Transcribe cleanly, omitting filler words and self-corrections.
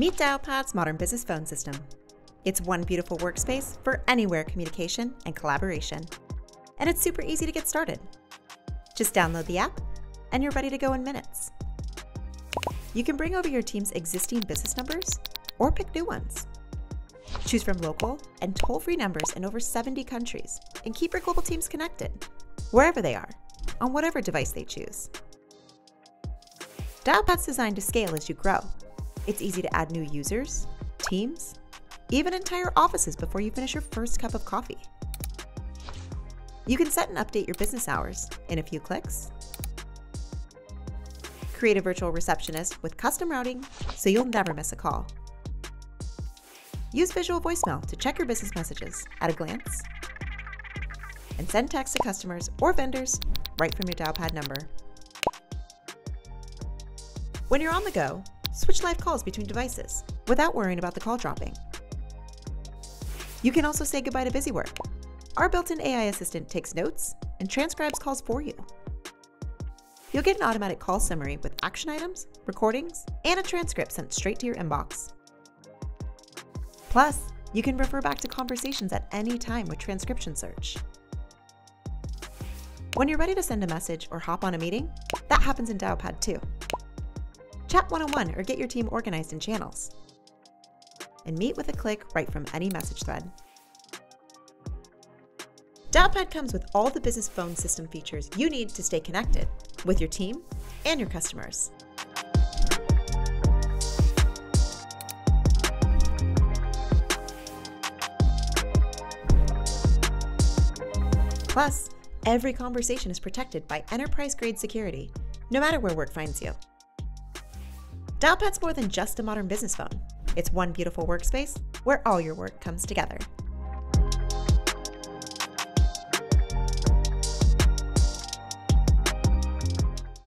Meet Dialpad's modern business phone system. It's one beautiful workspace for anywhere communication and collaboration. And it's super easy to get started. Just download the app and you're ready to go in minutes. You can bring over your team's existing business numbers or pick new ones. Choose from local and toll-free numbers in over 70 countries and keep your global teams connected, wherever they are, on whatever device they choose. Dialpad's designed to scale as you grow. It's easy to add new users, teams, even entire offices before you finish your first cup of coffee. You can set and update your business hours in a few clicks. Create a virtual receptionist with custom routing so you'll never miss a call. Use visual voicemail to check your business messages at a glance. And send texts to customers or vendors right from your Dialpad number. When you're on the go, switch live calls between devices without worrying about the call dropping. You can also say goodbye to busy work. Our built-in AI assistant takes notes and transcribes calls for you. You'll get an automatic call summary with action items, recordings, and a transcript sent straight to your inbox. Plus, you can refer back to conversations at any time with transcription search. When you're ready to send a message or hop on a meeting, that happens in Dialpad too. Chat one-on-one or get your team organized in channels. And meet with a click right from any message thread. Dialpad comes with all the business phone system features you need to stay connected with your team and your customers. Plus, every conversation is protected by enterprise-grade security, no matter where work finds you. Dialpad's more than just a modern business phone. It's one beautiful workspace where all your work comes together.